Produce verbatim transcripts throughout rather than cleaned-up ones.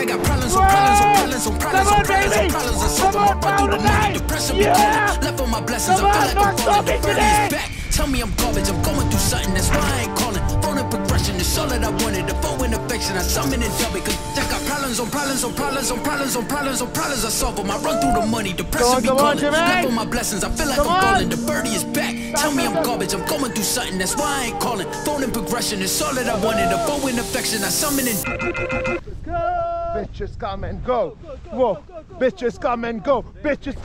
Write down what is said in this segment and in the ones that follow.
they got problems on problems on problems on problems on problems on problems. But through the money, depression be killing. Left on my blessings, I feel like I'm falling. The burden is back. Tell me I'm garbage, I'm going through something. That's why I ain't calling. Phone and progression is all that I wanted. The phone and affection, I summon and double. Cause I got problems on problems on problems on problems on problems on problems. I solve them. I run through the money, depression be calling. Left on my blessings, I feel like I'm falling. The burden is back. Tell me I'm garbage, I'm going through something. That's why I ain't calling. Phone and progression is all that I wanted. The phone and affection, I summon and. Bitches come and go. Go, go, go, whoa. Go, go, go, bitches go, go, come and go. Go. Bitches.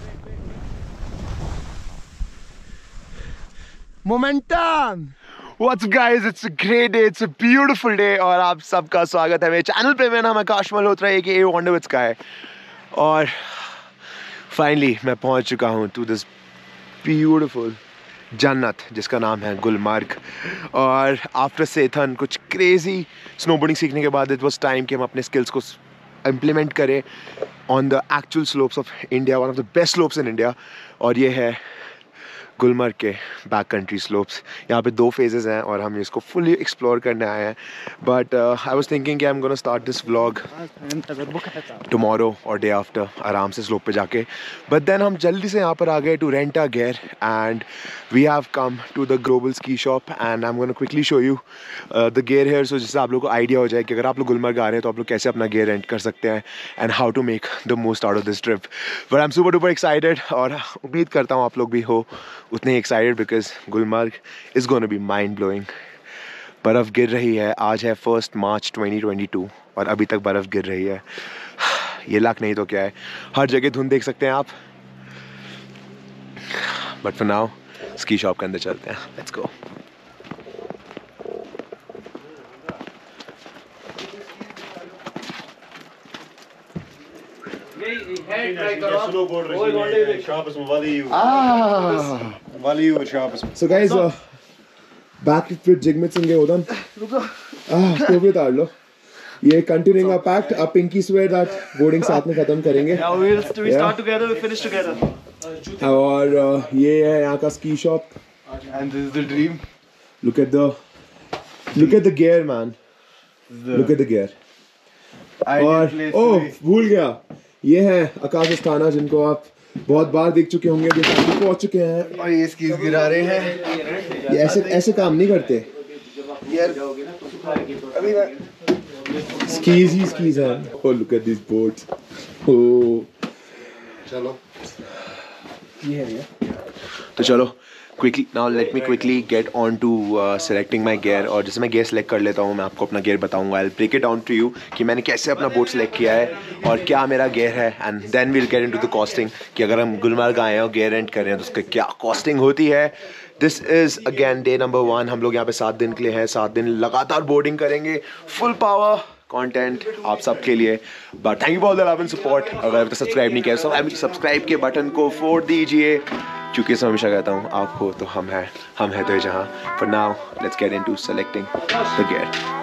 Momentum. What's guys, it's a great day, it's a beautiful day और आप सबका स्वागत है मेरे channel पे. मैं नाम Akash Malhotra A K A WanderWithSky और फाइनली मैं पहुंच चुका हूं to this beautiful जन्नत जिसका नाम है गुलमर्ग. और आफ्टर सेथन कुछ क्रेजी स्नोबोर्डिंग सीखने के बाद इट वाज टाइम कि हम अपने स्किल्स को इम्प्लीमेंट करें on the actual slopes of India, one of the best slopes in India. और ये है गुलमर्ग के बैक कंट्री स्लोप्स. यहाँ पे दो फेजेस हैं और हम इसको फुली एक्सप्लोर करने आए हैं. बट आई वाज थिंकिंग कि I am gonna start this vlog tomorrow और डे आफ्टर आराम से स्लोप पे जाके. बट देन हम जल्दी से यहाँ पर आ गए to rent a gear and we have come to the global ski shop and I am gonna quickly show you the gear here so जिससे आप लोग को आइडिया हो जाए कि अगर आप लोग गुलमर्ग आ रहे हैं तो आप लोग कैसे अपना गियर रेंट कर सकते हैं and how to make the most out of this trip. But I am super duper excited और उम्मीद करता हूँ आप लोग भी हो उतने excited because Gulmarg is gonna be mind blowing. बर्फ़ गिर रही है, आज है first March twenty twenty two और अभी तक बर्फ़ गिर रही है. ये लाख नहीं तो क्या है, हर जगह धुंध देख सकते हैं आप. But for now ski shop के अंदर चलते हैं, let's go. Ah. So guys, uh, back with Jigmet Singh. Hold on. Ah, COVID hard lo. Ye continuing our pact. Our Pinky swear that boarding साथ में खत्म करेंगे. Yeah, we will. We start together. We finish together. और ये है यहाँ का ski shop. And this is the dream. Look at the, look at the gear, man. Look at the gear. और oh, भूल गया. ये है आकाश स्थाना जिनको आप बहुत बार देख चुके होंगे, जो सामने पहुंच चुके हैं और ये स्कीज गिरा रहे हैं. ये ऐसे ऐसे काम नहीं करते यार. अभी स्कीज ही स्कीज हैं. Oh look at this boots. Oh चलो ये है. तो चलो quickly now let me quickly get on to selecting my gear. और जैसे मैं गियर सेलेक्ट कर लेता हूँ मैं आपको अपना गियर बताऊँगा. I break it down to you कि मैंने कैसे अपना बोट सेलेक्ट किया है और क्या मेरा गियर है. And then we'll get into the द कॉस्टिंग कि अगर हम गुलमर्ग आए हैं और गियर रेंट कर रहे हैं तो उसकी क्या कॉस्टिंग होती है. This is again day number one. हम लोग यहाँ पे सात दिन के लिए हैं, सात दिन लगातार बोर्डिंग करेंगे. फुल पावर कंटेंट आप सब के लिए. But thank you for the love and support. अगर अब तक सब्सक्राइब नहीं किया सो सब्सक्राइब के बटन को फोड़ दीजिए क्योंकि मैं हमेशा कहता हूँ आप हो तो हम हैं, हम हैं तो ये जहाँ. For now let's get into selecting the gear.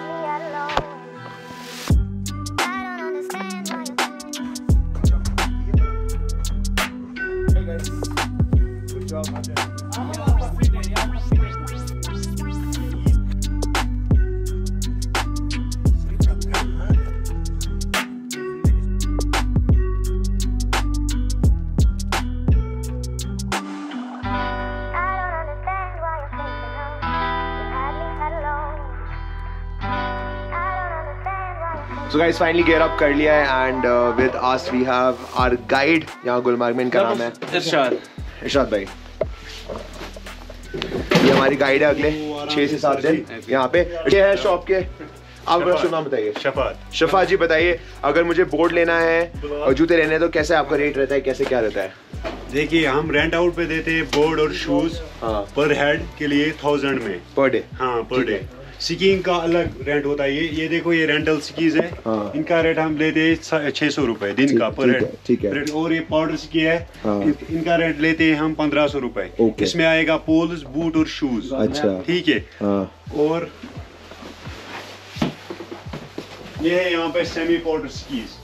So guys, finally gear up कर लिया है and uh, with us we have our guide. यहाँ गुलमर्ग में इनका नाम है इरशाद. इरशाद भाई ये हमारी गाइड है अगले छः से सात दिन यहाँ पे. ये है शॉप के आप शुभ नाम बताइए. शफाक. शफाक जी बताइए अगर मुझे बोर्ड लेना है और जूते लेने हैं तो कैसे आपका रेट रहता है, कैसे क्या रहता है. देखिए हम रेंट आउट पे देते हैं बोर्ड और शूज पर हेड के लिए थाउजेंड में पर डे. हाँ पर डे. स्कीइंग का अलग रेंट होता है. ये ये देखो ये रेंटल स्कीज है. हाँ. इनका रेट हम लेते हैं छः सौ रुपए दिन का पर रेट. ठीक है. और ये पाउडर स्की है. हाँ. इन, इनका रेट लेते हैं हम पंद्रह सौ रुपए. इसमें आएगा पोल्स, बूट और शूज. अच्छा ठीक है. हाँ. और ये है यहाँ पे सेमी पाउडर स्कीज.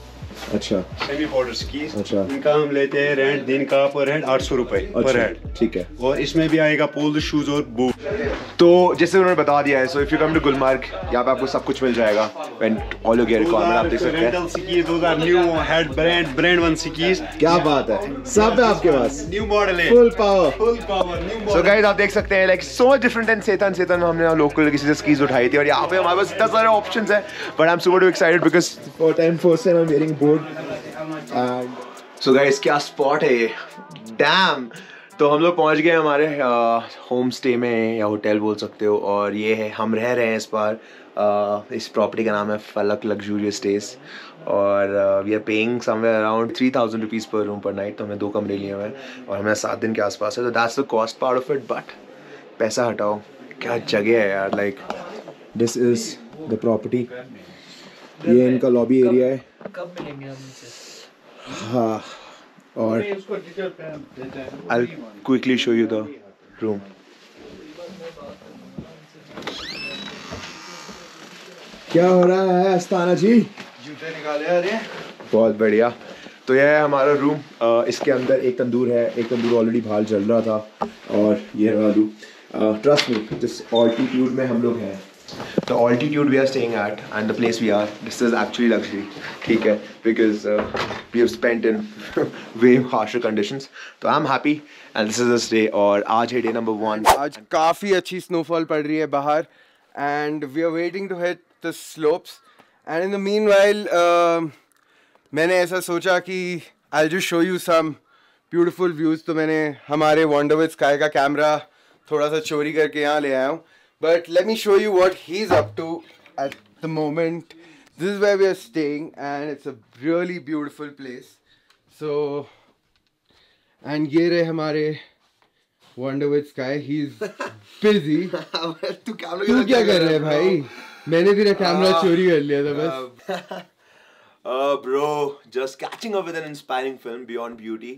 अच्छा सेमी बॉर्डर्स की, अच्छा इनका हम लेते हैं रेंट दिन का पर हेड आठ सौ रुपए पर हेड, ठीक है। और इसमें भी आएगा पोल, शूज और बूट। तो जैसे उन्होंने बता दिया है, so if you come to Gulmarg यहाँ पे आपको सब कुछ मिल जाएगा एंड ऑल योर रिक्वायरमेंट आप देख सकते हैं। दो हजार new head brand brand one skis, क्या बात है, सब है आपके पास, न्यू मॉडल है, full power full power new model. So guys आप देख सकते हैं लाइक सो डिफरेंट एंड सेतन सेतन हमने लोकल किसी से स्कीज उठाई थी और यहाँ पे हमारे पास इतना सारे ऑप्शंस है, but I am super excited because for time for same I am wearing board and so guys क्या स्पॉट है ये, डैम। तो हम लोग पहुँच गए हमारे होम स्टे में या होटल बोल सकते हो, और ये है हम रह रहे हैं इस बार। uh, इस प्रॉपर्टी का नाम है फलक लग्जूरियस स्टेज और we are paying somewhere around three thousand rupees per room per night. तो हमने दो कमरे लिए हुए हैं और हमें सात दिन के आसपास है, तो that's the cost part of it, but पैसा हटाओ क्या जगह है यार। Like this is the property, ये इनका लॉबी एरिया है। कब मिलेंगे हम इनसे? हाँ, और I'll quickly show you the room. क्या हो रहा है अस्ताना जी? जूते निकाले आ रहे हैं। बहुत बढ़िया। तो यह है हमारा रूम, इसके अंदर एक तंदूर है, एक तंदूर ऑलरेडी बाहर जल रहा था और ये रहा रूम। ट्रस्ट मी, जिस ऑल्टीट्यूड में हम लोग हैं, the altitude we are staying at and the place we are, this is actually luxury, ठीक है, because uh, we have spent in way harsher conditions. तो I'm happy and this is the day और आज है day number one. आज काफ़ी अच्छी snowfall पड़ रही है बाहर and we are waiting to hit the slopes and in the meanwhile uh, मैंने ऐसा सोचा कि I'll just show you some beautiful views। तो मैंने हमारे WanderWithSky का कैमरा थोड़ा सा चोरी करके यहाँ ले आया हूँ, but let me show you what he's up to at the moment. This is where we are staying and it's a really beautiful place. So and ye rahe hamare WanderWithSky, he's busy. Tu kya kar raha hai bhai? Maine tera camera chori kar liya tha bas. Uh, bro, just catching up with an inspiring film, Beyond Beauty,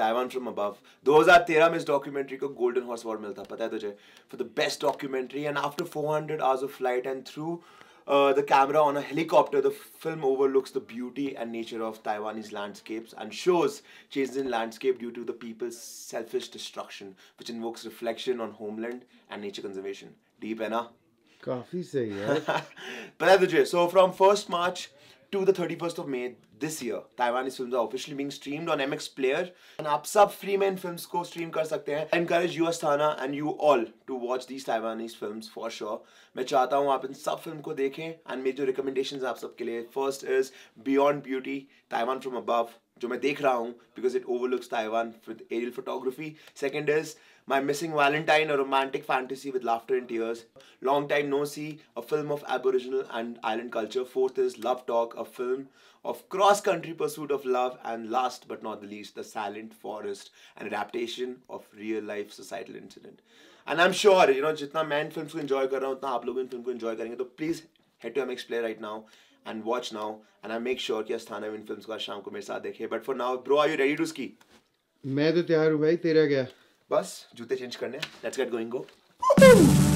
Taiwan from Above. twenty thirteen में इस documentary को Golden Horse Award मिलता, पता है तुझे, for the best documentary. And after four hundred hours of flight and through uh, the camera on a helicopter, the film overlooks the beauty and nature of Taiwanese landscapes and shows changes in landscape due to the people's selfish destruction, which invokes reflection on homeland and nature conservation. Deep, है ना? काफी सही है। पता है तुझे? So from first March to the thirty-first of May this year, Taiwanese films are officially being streamed on M X Player, and आप सब free में इन films को stream कर सकते हैं। I encourage you Asthana and you all to watch these Taiwanese films for sure. मैं चाहता हूँ आप इन सब film को देखें and मेरी जो recommendations आप सबके लिए, first is Beyond Beauty, Taiwan from Above, जो मैं देख रहा हूँ because it overlooks Taiwan with aerial photography. Second is My Missing Valentine, a romantic fantasy with laughter and tears. Long Time No See, a film of Aboriginal and island culture. Fourth is Love Talk, a film of cross-country pursuit of love. And last but not the least, The Silent Forest, an adaptation of real-life societal incident. And I'm sure, you know, jitna main films ko enjoy kar raha hu, utna aap log in film ko enjoy karenge. So please head to M X Play right now and watch now. And I make sure ki Asthana in films ko aaj shaam ko mere saath dekhe. But for now, bro, are you ready to ski? Main to taiyar hu bhai, tera kya? बस जूते change करने, let's get going go.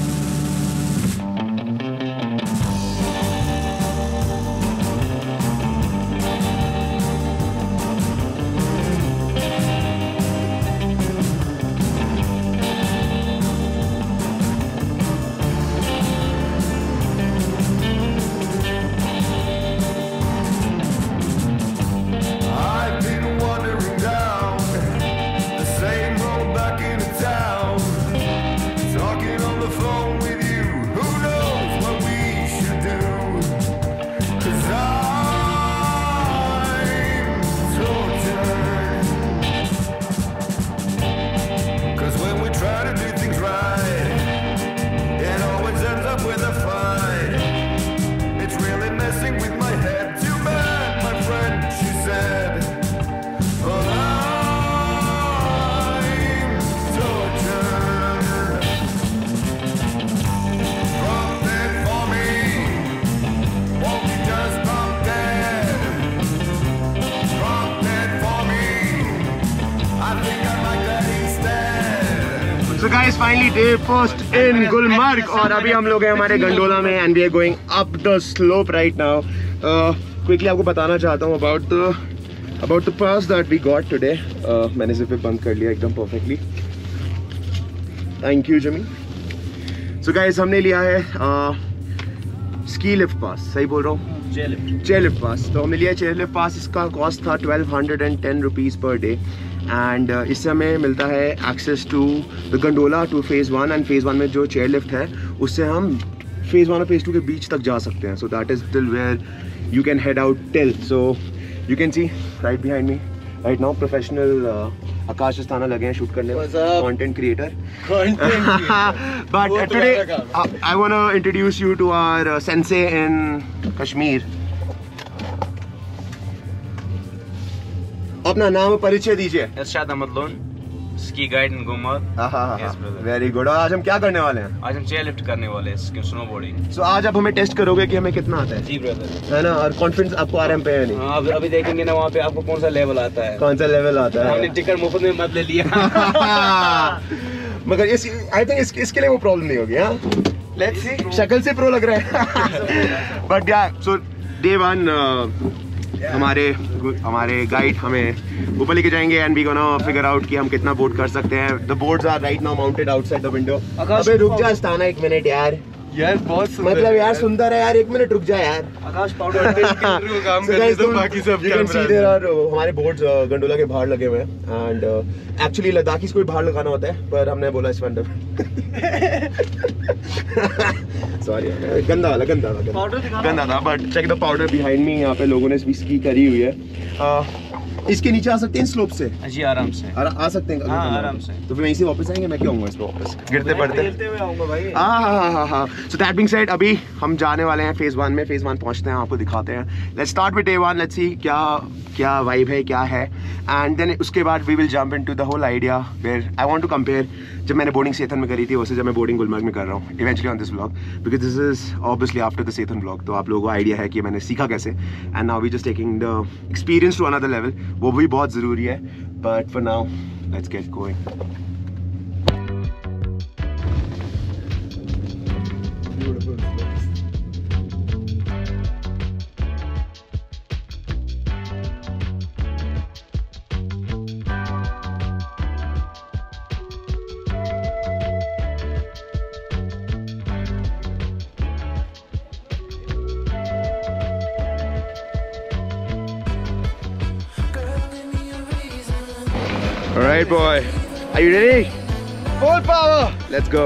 So guys, finally day first in Gulmarg और अभी हम लोग हैं हमारे gondola में and we are going up the slope right now. uh, quickly आपको बताना चाहता हूँ about the about the pass that we got today. मैंने इसे फिर बंद कर लिया एकदम परफेक्टली. थैंक यू जमी. सो गाइस हमने लिया है स्की लिफ्ट पास, सही बोल रहा हूँ, चेयर लिफ्ट पास. तो हमने लिया चेयर लिफ्ट पास. इसका कॉस्ट था twelve hundred and ten rupees per day and uh, इससे हमें मिलता है access to the gondola to phase one and phase one में जो चेयर लिफ्ट है उससे हम फेज़ वन और फेज़ टू के बीच तक जा सकते हैं. So that is till where you can head out till. So you can see right behind me right now professional Akash Asthana लगे हैं शूट करने में, content creator. But today I want to introduce you to our sensei in Kashmir. अपना नाम परिचय दीजिए. Irshad Ahmad Lone, ski guide in Gulmarg. Very good. और आज हम क्या करने वाले हैं? आज हम चेयर लिफ्ट करने वाले हैं, स्नोबोर्डिंग. सो so, आज आप हमें टेस्ट करोगे कि हमें कितना आता है. जी ब्रदर, है ना. और कॉन्फिडेंस आपको आराम पे है नहीं? हाँ, अब अभी देखेंगे ना वहाँ पे आपको कौन सा लेवल आता है. कौन सा लेवल आता है? हमने टिकट मुफ्त में मत ले लिया. मगर इस आई थिंक इस, इसके लिए वो प्रॉब्लम नहीं होगी. हाँ, लेट्स सी. शक्ल से प्रो लग रहा है. बट या सो डे वन हमारे हमारे गाइड हमें ऊपर लेके जाएंगे and we gonna figure out कि हम कितना बोट कर सकते हैं. The boots are right now mounted outside the window. अबे रुक जा अस्ताना एक मिनट यार. यार बहुत सुंदर मतलब यार, यार सुंदर है यार. एक मिनट रुक जा यार. आकाश पाउडर के काम कर रहे हो. बाकी सब कैमरा और हमारे बोर्ड्स गंडोला के बाहर लगे हुए हैं एंड एक्चुअली लद्दाखी को भी बाहर लगाना होता है पर हमने बोला इस वंडर. सॉरी गंदा वाला गंदा वाला पाउडर गंदा था. But check the powder behind me. यहाँ पे लोगों ने स्की करी हुई है. इसके नीचे आ सकते हैं स्लोप से? जी आराम से आ, आ सकते हैं. हाँ आराम से. तो फिर वहीं से वापस आएंगे. मैं क्या आऊँगा इसमें वापस गिरते पड़ते हुए आऊँगा भाई. हाँ हाँ हाँ हाँ. सो दैट बीइंग सेड अभी हम जाने वाले हैं फेज़ वन में. फेज़ वन पहुँचते हैं आपको दिखाते हैं. Let's start with day one. Let's see क्या क्या वाइब है क्या है एंड देन उसके बाद we will jump into the whole idea where I want to compare जब मैंने बोर्डिंग सेथन में करी थी वैसे जब मैं बोर्डिंग गुलमर्ग में कर रहा हूँ eventually on this blog because this is obviously after the सेथन ब्लॉग. तो आप लोगों को आइडिया है कि मैंने सीखा कैसे and now we just taking the experience to another level. वो भी बहुत ज़रूरी है. But for now let's get going. Alright boy, are you ready? Full power! Let's go.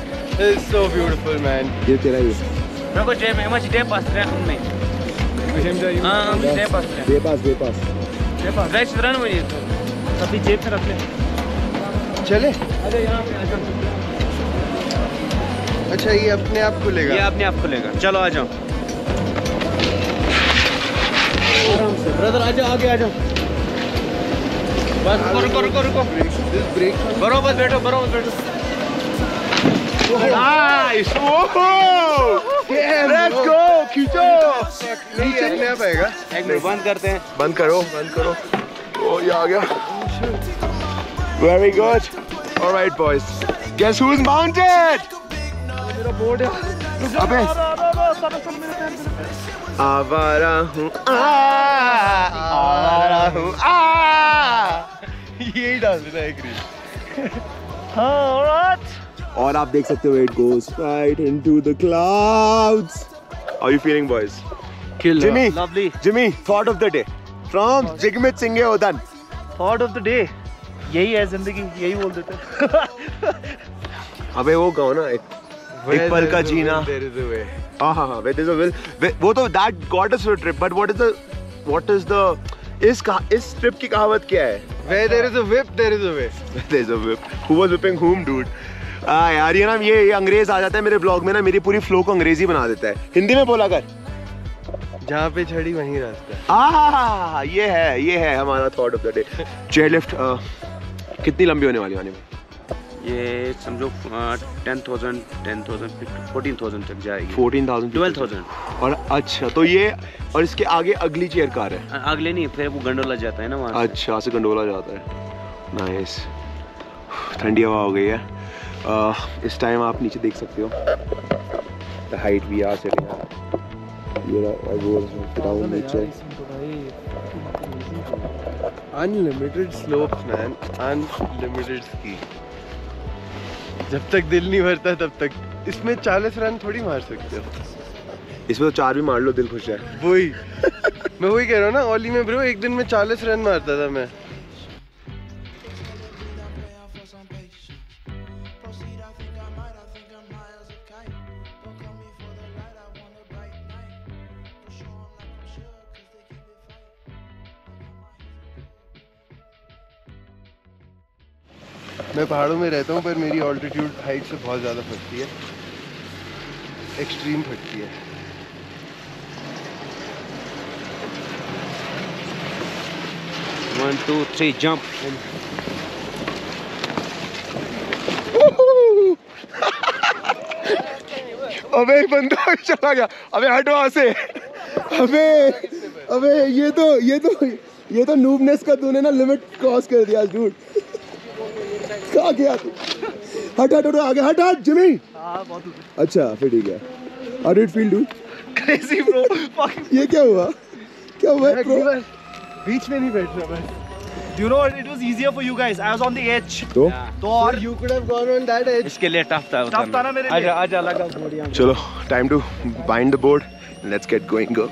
This is so beautiful man. Give it to you. Bro, Jay, how much day pass rahe hum ne? Jim Jay. Ah, day pass. Day pass, day pass. Day pass. Guys, run with it. Sabhi Jay pe rakh le. Chale. Acha yahan pe aa. Acha ye apne aap ko lega. Ye apne aap ko lega. Chalo aa jao. Brother aa jao aage aa jao. बस रुको रुको रुको बरो बस बैठो bro बस बैठो. Nice. Let's go. खींचो नीचे नहीं आ पाएगा. एक मिनट बंद करते हैं. बंद करो बंद करो. ओ ये आ गया. Very good. Alright boys guess who is mounted. मेरा बोर्ड है. अबे आवारा हूँ आवारा हूँ आ यही डांस है एक रील. हाँ और आप देख सकते हो it goes right into the clouds. Are you feeling boys? Kill Jimmy. Lovely Jimmy. Thought of the day from Jigmet Singh ओदन. Thought of the day यही है जिंदगी. यही बोल देते. अबे वो गाओ ना एक एक पल का जीना. हाँ हाँ हाँ. Wait is a will. वो तो that got us your trip. But what is the what is the is is trip की कहावत क्या है? Where there is a whip, there is a way. There is a whip. Who was whipping whom, dude? हाँ यार ये ना ये ये अंग्रेज आ जाता है मेरे ब्लॉग में ना. मेरी पूरी फ्लो को अंग्रेजी बना देता है. हिंदी में बोला कर. जहाँ पे छड़ी वहीं रास्ता. हाँ ये है ये है हमारा thought of the day. Chair lift कितनी लंबी होने वाली आने में? ये समझो ten thousand ten thousand fourteen thousand तक जाएगी. फोर्टीन थाउजेंड ट्वेल्व थाउजेंड और अच्छा तो ये और इसके आगे अगली चेयर कार है. अगले नहीं फिर वो गंडोला जाता है ना वहाँ. अच्छा से गंडोला जाता है. नाइस. ठंडी हवा हो गई है. आ, इस टाइम आप नीचे देख सकते हो the height we are setting. You know, I was down the chair. Unlimited slopes, man. Unlimited ski. जब तक दिल नहीं भरता तब तक इसमें चालीस रन थोड़ी मार सकते हो. इसमें तो चार भी मार लो दिल खुश है. वही मैं वही कह रहा हूँ ना. ओली में ब्रो एक दिन में चालीस रन मारता था मैं. मैं पहाड़ों में रहता हूँ पर मेरी ऑल्टीट्यूड हाइट से बहुत ज़्यादा फटती है. एक्सट्रीम फटती है. One two three jump. अबे बंदा चला गया. अबे हट वहाँ से. अबे अबे ये तो ये तो ये तो नूबनेस का तूने ना लिमिट क्रॉस कर दिया डूड. कहाँ गया तू? हट हट हट आगे हट हट जिमी. हाँ बहुत ऊपर. अच्छा फिर ठीक है. How did it feel dude? Crazy bro. ये क्या हुआ? क्या हुआ bro? बीच में नहीं बैठना बस. You know it was easier for you guys. I was on the edge. तो? तो और you could have gone on that edge. इसके लिए tough था. Tough था ना मेरे लिए. आज आज अलग है बोर्डिंग. चलो time to bind the board and let's get going go.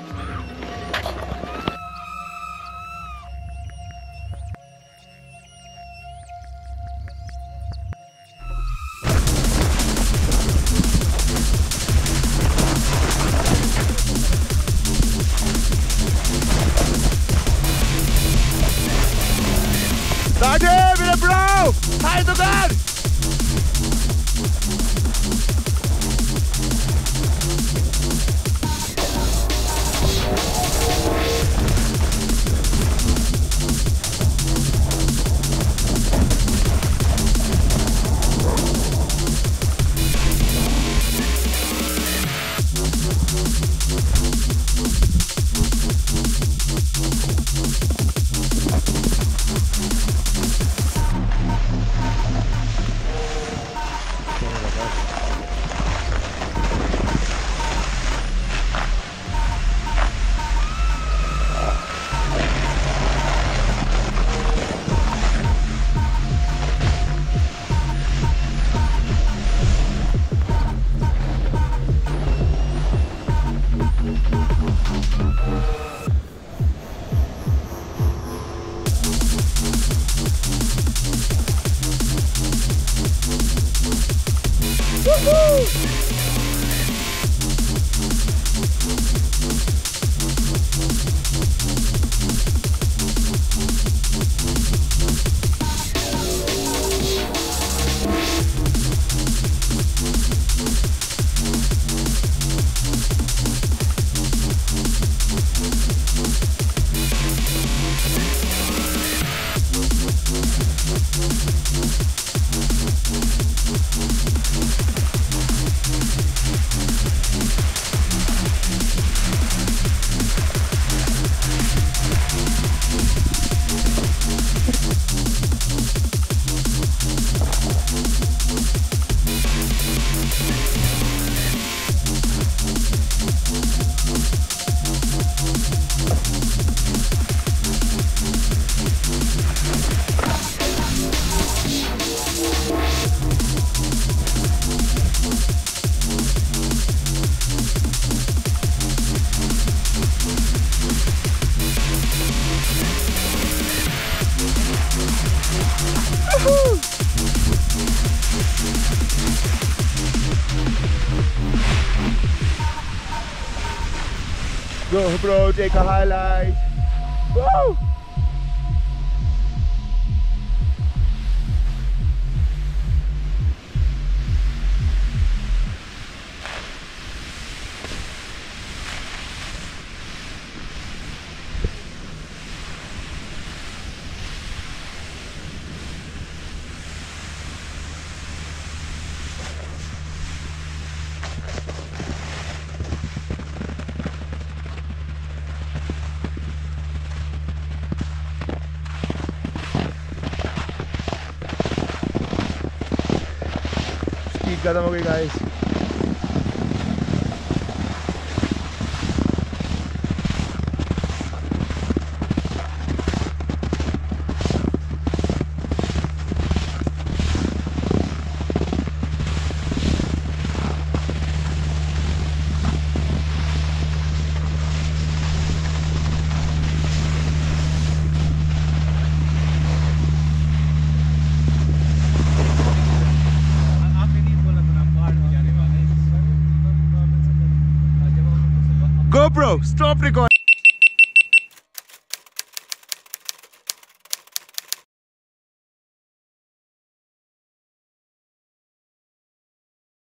Bro, bro, take a highlight. Woo! Got them, okay guys. Now stop recording.